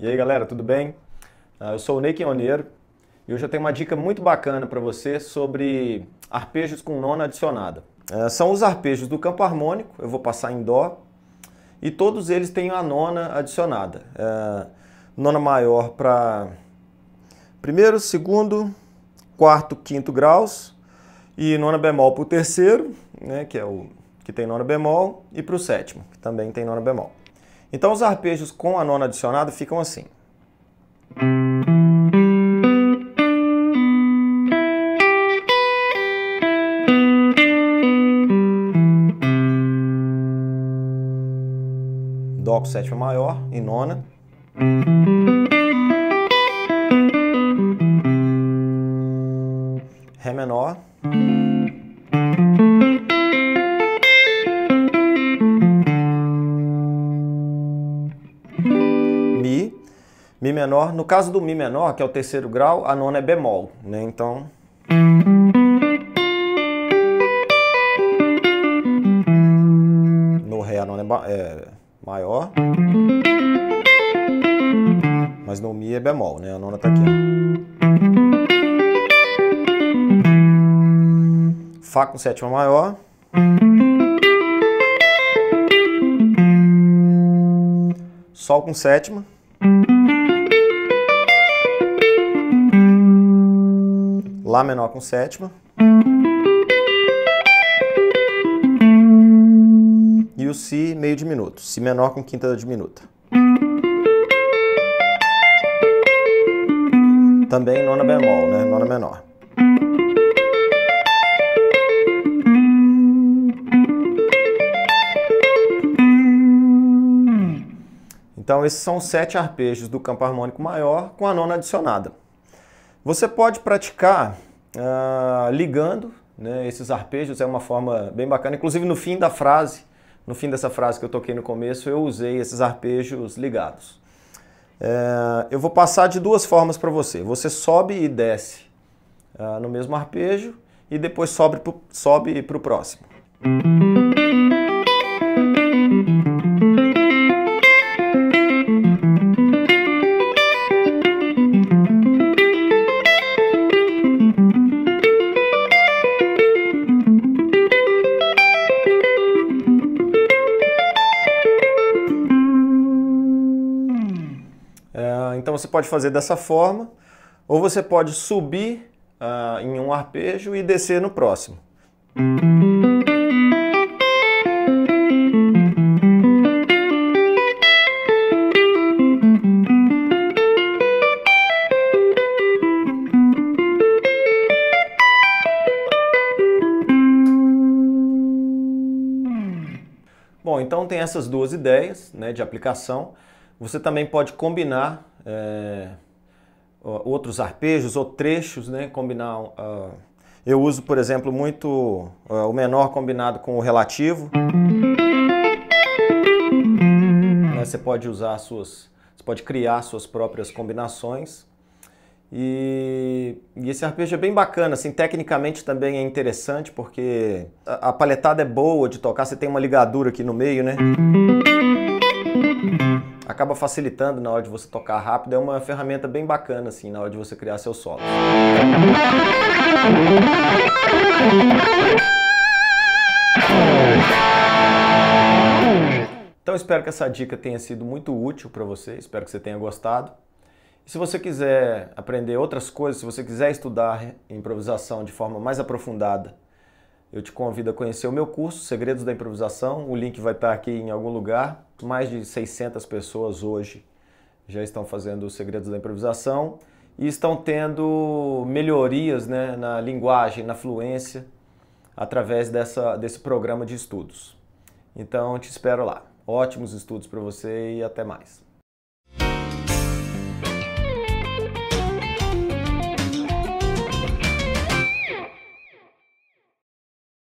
E aí galera, tudo bem? Eu sou o Ney Quiñonero e hoje eu tenho uma dica muito bacana para você sobre arpejos com nona adicionada. São os arpejos do campo harmônico, eu vou passar em dó, e todos eles têm a nona adicionada. Nona maior para primeiro, segundo, quarto, quinto graus, e nona bemol para o terceiro, né, que é o que tem nona bemol, e para o sétimo, que também tem nona bemol. Então os arpejos com a nona adicionada ficam assim. Dó com sétima maior e nona. Ré menor. Mi. Mi menor. No caso do Mi menor, que é o terceiro grau, a nona é bemol, né? Então... no Ré a nona é maior, mas no Mi é bemol, né? A nona tá aqui. Fá com sétima maior. Sol com sétima. Lá menor com sétima. E o Si meio diminuto, Si menor com quinta diminuta. Também nona bemol, né? Nona menor. Então esses são os 7 arpejos do campo harmônico maior com a nona adicionada. Você pode praticar ligando, né? Esses arpejos é uma forma bem bacana, inclusive no fim da frase. No fim dessa frase que eu toquei no começo, eu usei esses arpejos ligados. Eu vou passar de duas formas para você. Você sobe e desce no mesmo arpejo e depois sobe para o próximo. Então você pode fazer dessa forma, ou você pode subir em um arpejo e descer no próximo. Bom, então tem essas duas ideias, né, de aplicação. Você também pode combinar outros arpejos ou trechos, né? Combinar, eu uso, por exemplo, muito o menor combinado com o relativo. Você pode usar você pode criar suas próprias combinações. E esse arpejo é bem bacana, assim, tecnicamente também é interessante, porque a paletada é boa de tocar, você tem uma ligadura aqui no meio, né? Acaba facilitando na hora de você tocar rápido, é uma ferramenta bem bacana assim na hora de você criar seus solos. Então espero que essa dica tenha sido muito útil para você, espero que você tenha gostado. E se você quiser aprender outras coisas, se você quiser estudar improvisação de forma mais aprofundada, eu te convido a conhecer o meu curso, Segredos da Improvisação. O link vai estar aqui em algum lugar. Mais de 600 pessoas hoje já estão fazendo os Segredos da Improvisação e estão tendo melhorias, né, na linguagem, na fluência, através desse programa de estudos. Então, te espero lá. Ótimos estudos para você e até mais.